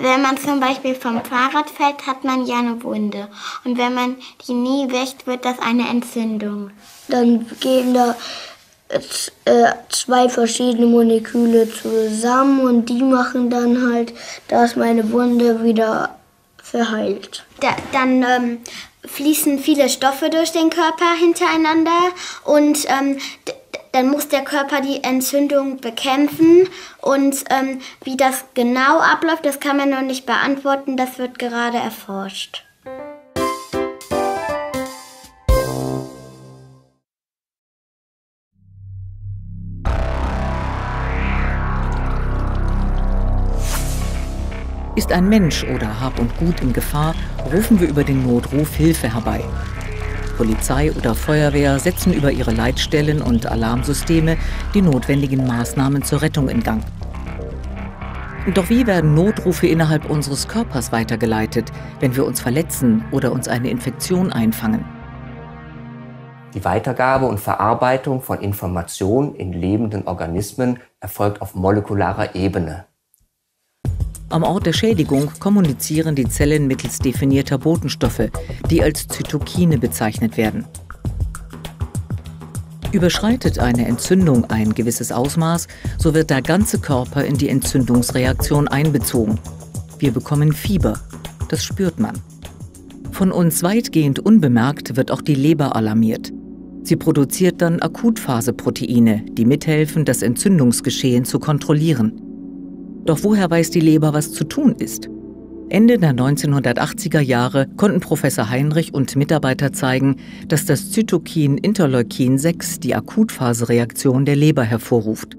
Wenn man zum Beispiel vom Fahrrad fällt, hat man ja eine Wunde. Und wenn man die nie wäscht, wird das eine Entzündung. Dann gehen da zwei verschiedene Moleküle zusammen und die machen dann halt, dass meine Wunde wieder verheilt. Dann fließen viele Stoffe durch den Körper hintereinander und dann muss der Körper die Entzündung bekämpfen und wie das genau abläuft, das kann man noch nicht beantworten, das wird gerade erforscht. Ist ein Mensch oder Hab und Gut in Gefahr, rufen wir über den Notruf Hilfe herbei. Polizei oder Feuerwehr setzen über ihre Leitstellen und Alarmsysteme die notwendigen Maßnahmen zur Rettung in Gang. Doch wie werden Notrufe innerhalb unseres Körpers weitergeleitet, wenn wir uns verletzen oder uns eine Infektion einfangen? Die Weitergabe und Verarbeitung von Informationen in lebenden Organismen erfolgt auf molekularer Ebene. Am Ort der Schädigung kommunizieren die Zellen mittels definierter Botenstoffe, die als Zytokine bezeichnet werden. Überschreitet eine Entzündung ein gewisses Ausmaß, so wird der ganze Körper in die Entzündungsreaktion einbezogen. Wir bekommen Fieber, das spürt man. Von uns weitgehend unbemerkt wird auch die Leber alarmiert. Sie produziert dann Akutphase-Proteine, die mithelfen, das Entzündungsgeschehen zu kontrollieren. Doch woher weiß die Leber, was zu tun ist? Ende der 1980er Jahre konnten Professor Heinrich und Mitarbeiter zeigen, dass das Zytokin Interleukin-6 die Akutphasereaktion der Leber hervorruft.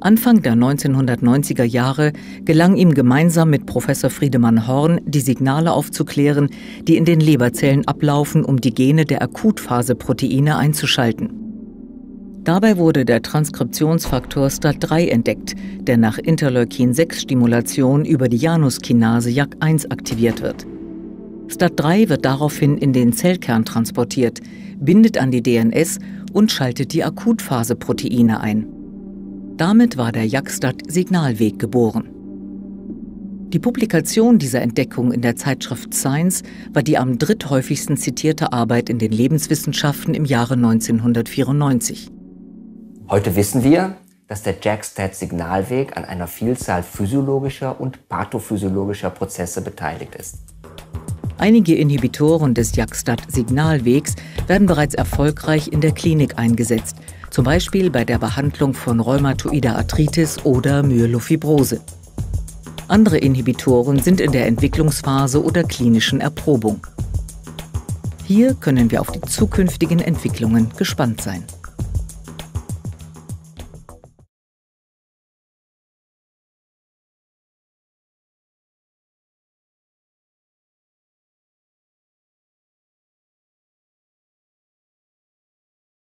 Anfang der 1990er Jahre gelang ihm gemeinsam mit Professor Friedemann Horn, die Signale aufzuklären, die in den Leberzellen ablaufen, um die Gene der Akutphase-Proteine einzuschalten. Dabei wurde der Transkriptionsfaktor STAT3 entdeckt, der nach Interleukin-6-Stimulation über die Januskinase JAK1 aktiviert wird. STAT3 wird daraufhin in den Zellkern transportiert, bindet an die DNS und schaltet die Akutphase-Proteine ein. Damit war der JAK-STAT-Signalweg geboren. Die Publikation dieser Entdeckung in der Zeitschrift Science war die am dritthäufigsten zitierte Arbeit in den Lebenswissenschaften im Jahre 1994. Heute wissen wir, dass der JAK-STAT-Signalweg an einer Vielzahl physiologischer und pathophysiologischer Prozesse beteiligt ist. Einige Inhibitoren des JAK-STAT-Signalwegs werden bereits erfolgreich in der Klinik eingesetzt, zum Beispiel bei der Behandlung von Rheumatoider Arthritis oder Myelofibrose. Andere Inhibitoren sind in der Entwicklungsphase oder klinischen Erprobung. Hier können wir auf die zukünftigen Entwicklungen gespannt sein.